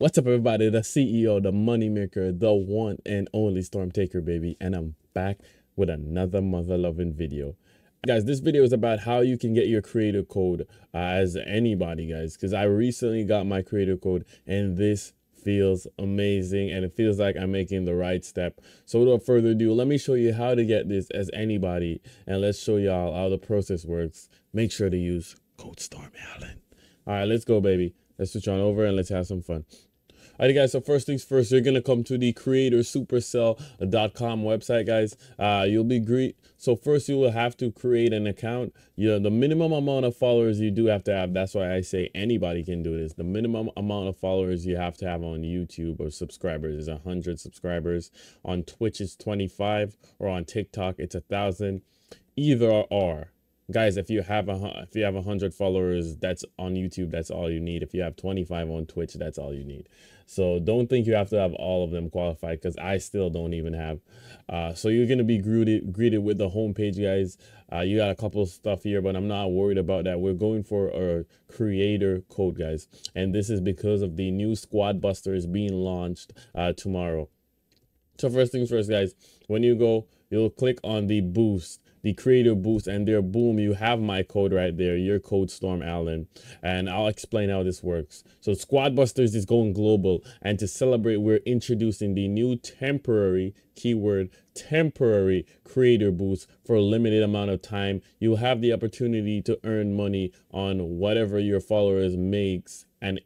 What's up, everybody? The CEO, the moneymaker, the one and only Storm Taker, baby. And I'm back with another mother-loving video. Guys, this video is about how you can get your creator code as anybody, guys. Because I recently got my creator code and this feels amazing. And it feels like I'm making the right step. So without further ado, let me show you how to get this as anybody. And let's show y'all how the process works. Make sure to use code StormAllan. All right, let's go, baby. Let's switch on over and let's have some fun. Alright guys, so first things first, you're gonna come to the creatorsupercell.com website, guys. So first you will have to create an account. You know, the minimum amount of followers you do have to have. That's why I say anybody can do this. The minimum amount of followers you have to have on YouTube or subscribers is 100 subscribers. On Twitch it's 25, or on TikTok it's 1,000. Either or. Guys, if you have 100 followers, that's on YouTube, that's all you need. If you have 25 on Twitch, that's all you need. So don't think you have to have all of them qualified, because I still don't even have. So you're going to be greeted with the homepage, guys. You got a couple of stuff here, but I'm not worried about that. We're going for a creator code, guys. And this is because of the new Squad Busters being launched tomorrow. So first things first, guys, when you go, you'll click on the boost. The creator boost, and there, boom, you have my code right there, your code StormAllan, and I'll explain how this works. So Squad Busters is going global, and to celebrate, we're introducing the new temporary, keyword temporary, creator boost for a limited amount of time. You'll have the opportunity to earn money on whatever your followers makes, and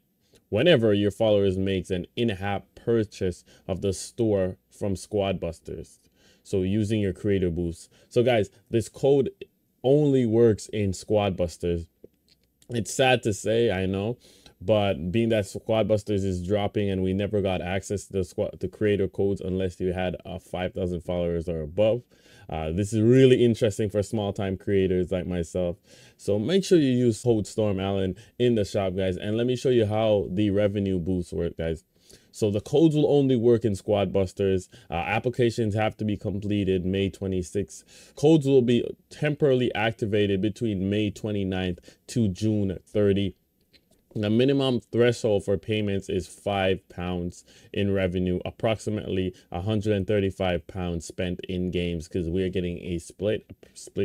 whenever your followers makes an in-app purchase of the store from Squad Busters. So using your creator boost. So guys, this code only works in Squad Busters. It's sad to say, I know, but being that Squad Busters is dropping and we never got access to the creator codes unless you had 5,000 followers or above. This is really interesting for small time creators like myself. So make sure you use code StormAllan in the shop, guys. And let me show you how the revenue boosts work, guys. So the codes will only work in Squad Busters. Applications have to be completed May 26th. Codes will be temporarily activated between May 29th to June 30th. The minimum threshold for payments is £5 in revenue, approximately £135 spent in games, because we are getting a split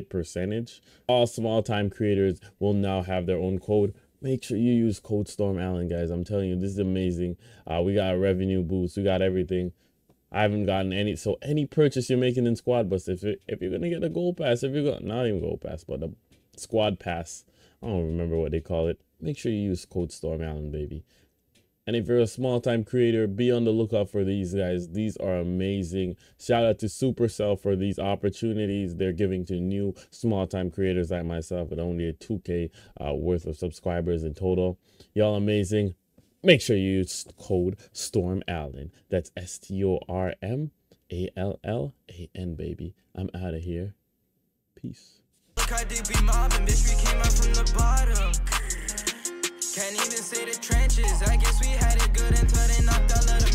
percentage. All small time creators will now have their own code. Make sure you use code StormAllan, guys. I'm telling you, this is amazing. We got revenue boost. We got everything. I haven't gotten any. So any purchase you're making in Squad Bus, if you're going to get a gold pass, if you're going, not even gold pass, but a squad pass. I don't remember what they call it. Make sure you use code StormAllan, baby. And if you're a small time creator, be on the lookout for these, guys. These are amazing. Shout out to Supercell for these opportunities they're giving to new small time creators like myself with only a 2K worth of subscribers in total. Y'all amazing. Make sure you use code StormAllan. That's STORMALLAN, baby. I'm out of here. Peace. Can't even say the trenches, I guess we had it good until they knocked all of them.